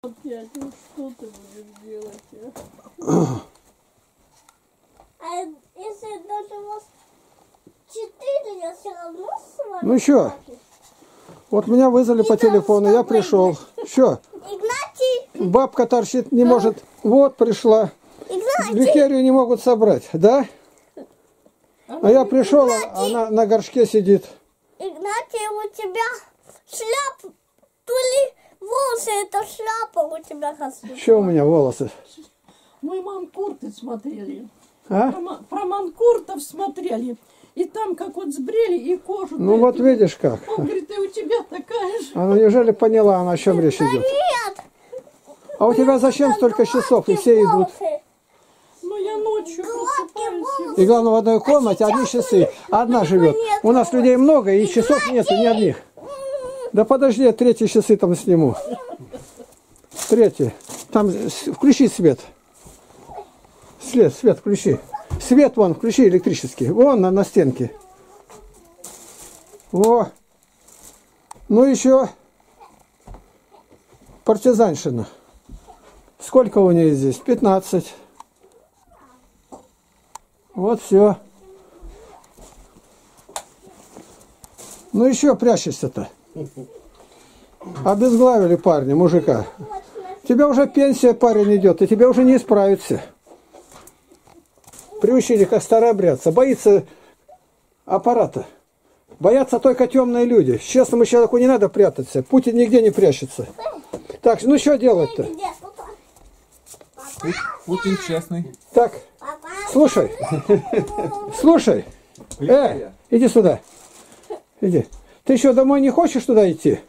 Опять, ну что ты будешь делать, а? А если даже у вас 4, я все равно с вами... Ну еще. Вот меня вызвали по телефону, я пришел. Все. Игнатий. Бабка торчит, не может. Вот пришла. Игнатий. Гликерию не могут собрать, да? А я пришел, она на горшке сидит. Игнатий, у тебя шляпа, то ли волосы, это шляпа у тебя косу. Что у меня волосы? Мы манкурты смотрели. А? Про манкуртов смотрели. И там как вот сбрили и кожу. Ну вот эту, видишь как. Он говорит, и у тебя такая же. Она неужели поняла, она о чем речь идет? Нет. А у тебя зачем столько часов, и все идут? Ну я ночью просыпаюсь. И главное, в одной комнате одни часы. Одна живет. У нас людей много, и часов нету ни одних. Да подожди, я третьи часы там сниму. Третьи. Там включи свет. Свет включи. Свет вон, включи электрический. Вон на стенке. Во. Ну еще партизанщина. Сколько у нее здесь? 15. Вот все. Ну еще прячешься-то. Обезглавили парня, мужика. Тебе уже пенсия, парень, идет, и тебе уже не исправится. Приучили как старообрядца. Боится аппарата. Боятся только темные люди. Честному человеку не надо прятаться. Путин нигде не прячется. Так, ну что делать-то? Путин честный. Так, слушай. Слушай. Иди сюда. Иди. Ты еще домой не хочешь туда идти?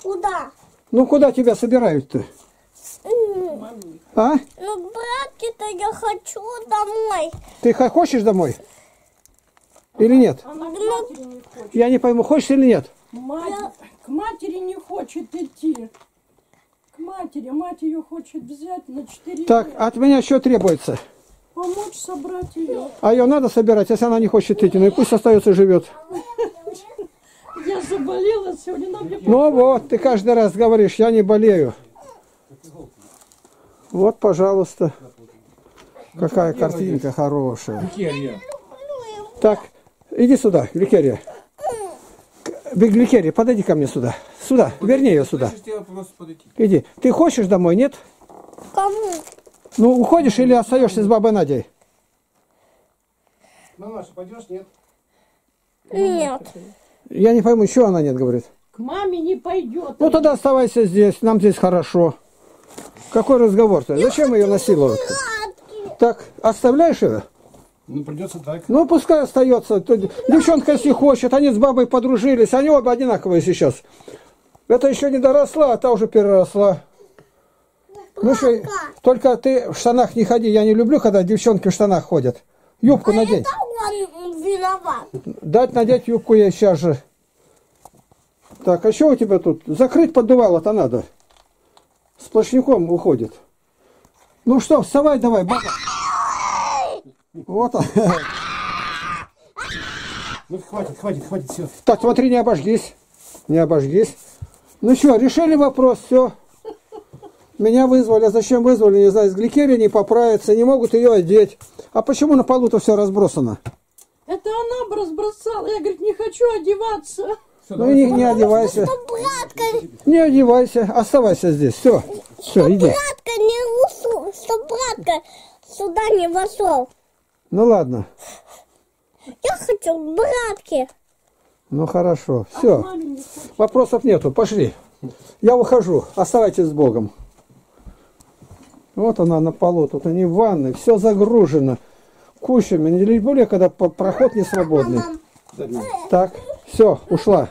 Куда? Ну, куда тебя собирают-то? А? Ну, братки-то я хочу домой. Ты хочешь домой? Или нет? Она к матери не хочет. Я не пойму, хочешь или нет? К матери не хочет идти. К матери. Мать ее хочет взять на 4 Так, дня. От меня что требуется? Помочь собрать ее. А ее надо собирать, если она не хочет идти. Ну и пусть остается и живет. Я заболела сегодня. Ну вот, ты каждый раз говоришь, я не болею. Вот, пожалуйста, какая картинка хорошая. Гликерия. Так, иди сюда, Гликерия. Гликерия, подойди ко мне сюда. Сюда, верни ее сюда. Иди. Ты хочешь домой, нет? Кому? Ну, уходишь или остаешься с бабой Надей? Мамаша, пойдешь, нет? Нет. Я не пойму, что она нет, говорит. К маме не пойдет. Ну, тогда оставайся здесь, нам здесь хорошо. Какой разговор-то? Зачем ее насиловать? Так, оставляешь ее? Ну, придется так. Ну, пускай остается. Девчонка, если хочет, они с бабой подружились, они оба одинаковые сейчас. Это еще не доросла, а та уже переросла. Ну, что, только ты в штанах не ходи. Я не люблю, когда девчонки в штанах ходят. Юбку надень. Он виноват. Дать надеть юбку я сейчас же. Так, а что у тебя тут? Закрыть поддувало-то надо. Сплошняком уходит. Ну что, вставай давай, баба. Вот он. Ну хватит, хватит, хватит, все. Так, смотри, не обожгись. Не обожгись. Ну что, решили вопрос, все. Меня вызвали. А зачем вызвали, не знаю, из Гликерии не поправится, не могут ее одеть. А почему на полу-то все разбросано? Это она бы разбросала. Я, говорит, не хочу одеваться. Ну и не одевайся. Не одевайся, оставайся здесь. Все, все, иди. Чтоб братка сюда не вошел. Ну ладно. Я хочу к братке. Ну хорошо, все. Вопросов нету, пошли. Я ухожу, оставайтесь с Богом. Вот она на полу, тут они в ванной, все загружено кучами. Не люблю, когда проход не свободный. Так, все, ушла.